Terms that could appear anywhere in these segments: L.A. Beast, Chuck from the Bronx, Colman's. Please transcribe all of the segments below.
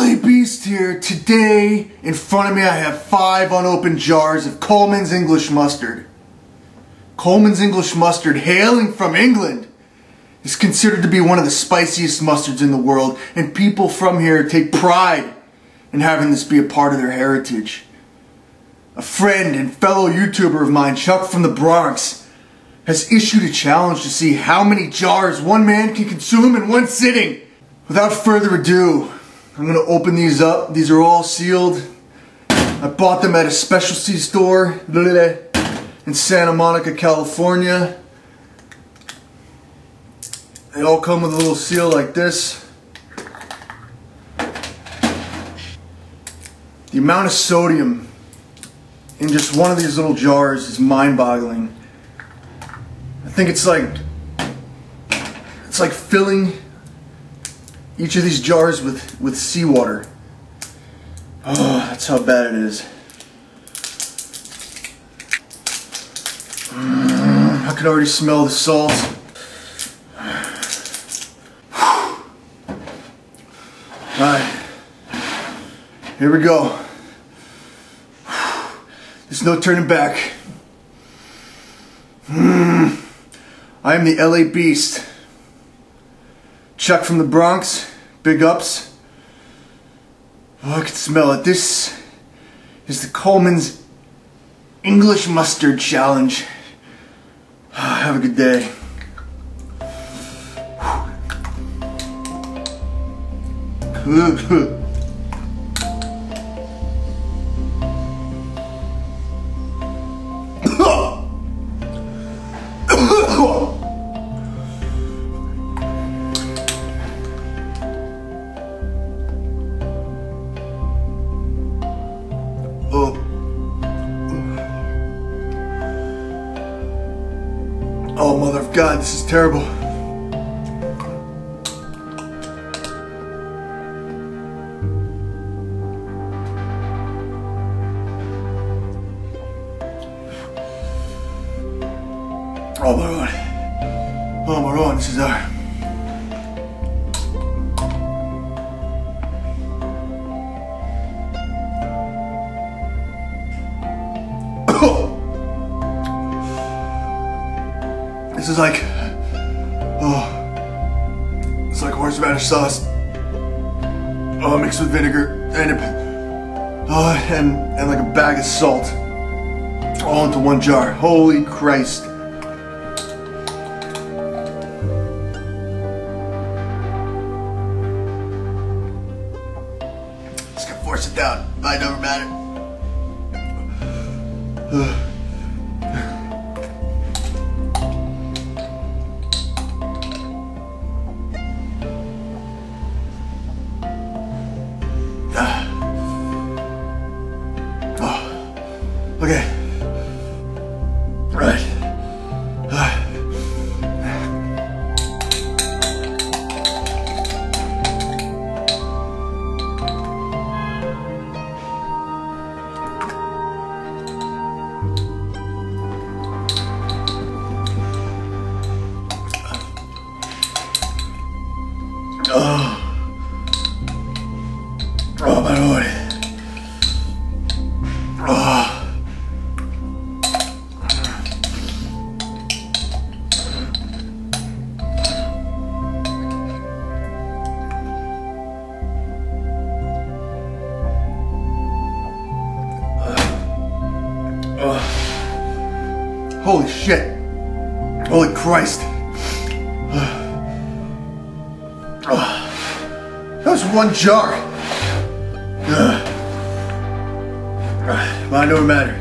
L.A. Beast here. Today, in front of me, I have 5 unopened jars of Colman's English mustard. Colman's English mustard, hailing from England, is considered to be one of the spiciest mustards in the world, and people from here take pride in having this be a part of their heritage. A friend and fellow YouTuber of mine, Chuck from the Bronx, has issued a challenge to see how many jars one man can consume in one sitting. Without further ado, I'm going to open these up. These are all sealed. I bought them at a specialty store in Santa Monica, California. They all come with a little seal like this. The amount of sodium in just one of these little jars is mind-boggling. I think it's like filling each of these jars with seawater. Oh, that's how bad it is. I can already smell the salt. Alright, here we go. There's no turning back. I am the L.A. Beast. Chuck from the Bronx. Big ups. Oh, I can smell it. This is the Colman's English Mustard Challenge. Oh, have a good day. Oh, mother of God, this is terrible. Oh my God. Oh my God, this is our... This is like, oh, it's like horseradish sauce, oh, mixed with vinegar and like a bag of salt, all into one jar. Holy Christ! Just gonna force it down. It doesn't matter. Okay. Right. Oh my Lord. Oh. Holy shit. Holy Christ. That was one jar. Mine don't matter.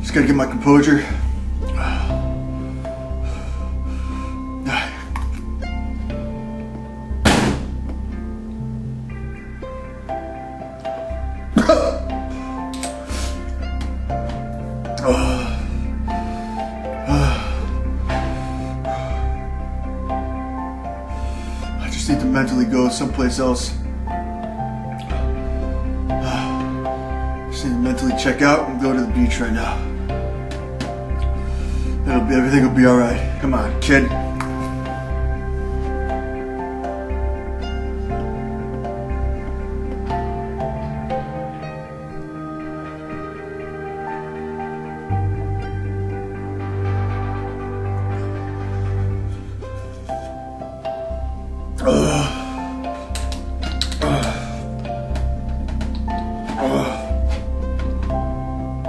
Just gotta get my composure. I just need to mentally go someplace else. I just need to mentally check out and go to the beach right now. Everything will be alright. Come on, kid.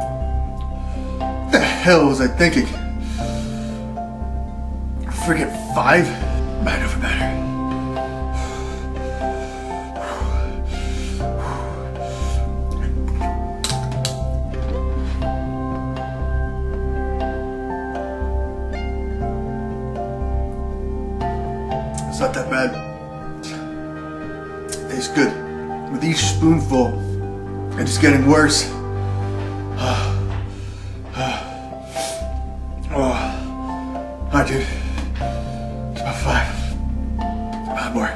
What the hell was I thinking? Friggin' 5? Might over matter. It's not that bad. Tastes good. With each spoonful, it's getting worse. Alright, dude. It's about 5. Five more.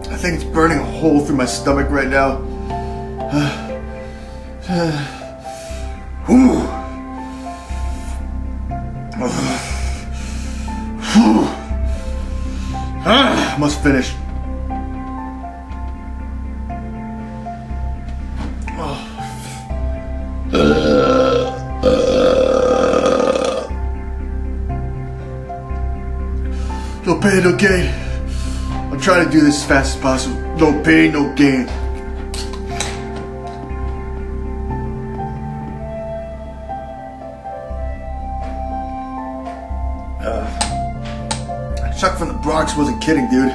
I think it's burning a hole through my stomach right now. Ooh. Must finish. No pain, no gain. I'm trying to do this as fast as possible. No pain, no gain. Chuck from the Bronx wasn't kidding, dude.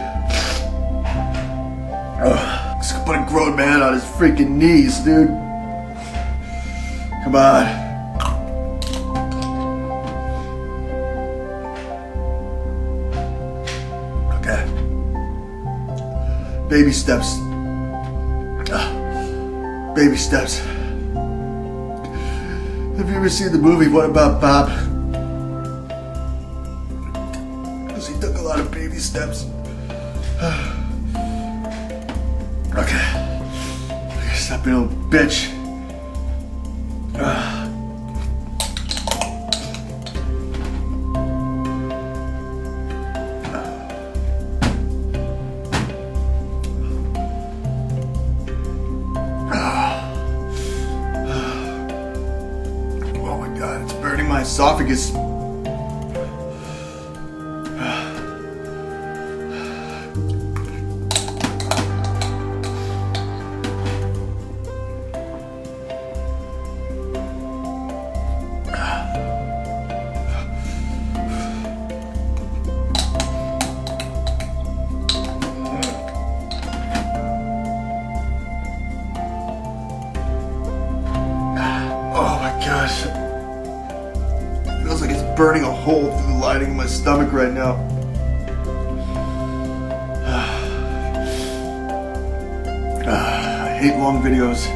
Just put a grown man on his freaking knees, dude. Come on. Okay. Baby steps. Baby steps. Have you ever seen the movie What About Bob? He took a lot of baby steps. Okay. Stop being a little bitch. Oh my God, it's burning my esophagus. Gosh, it feels like it's burning a hole through the lining of my stomach right now. I hate long videos.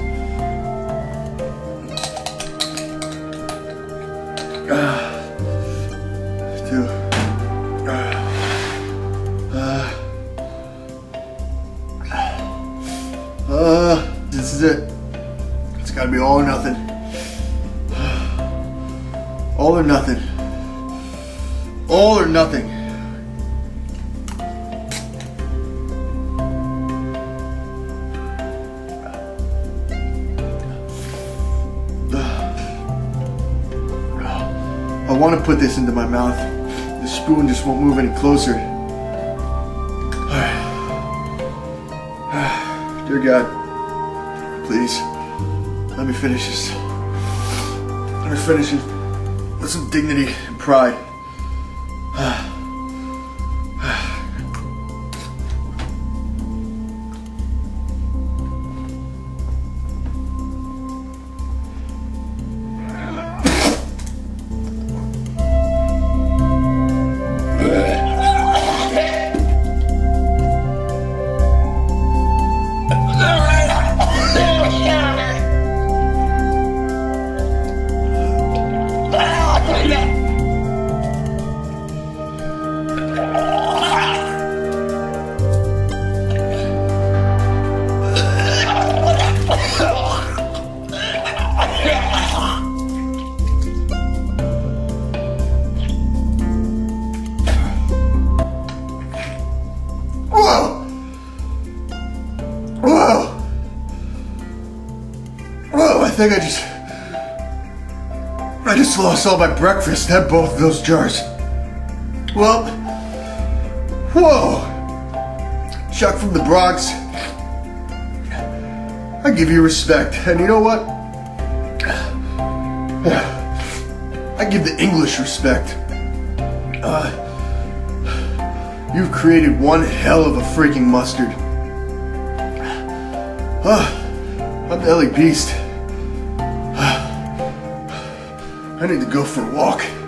This is it. It's gotta be all or nothing. All or nothing. All or nothing. I want to put this into my mouth. The spoon just won't move any closer. Dear God, please, let me finish this. Let me finish it. With some dignity and pride. think I just lost all my breakfast and both of those jars. Well, whoa. Chuck from the Bronx, I give you respect. And you know what? I give the English respect. You've created one hell of a freaking mustard. I'm the L.A. Beast. I need to go for a walk.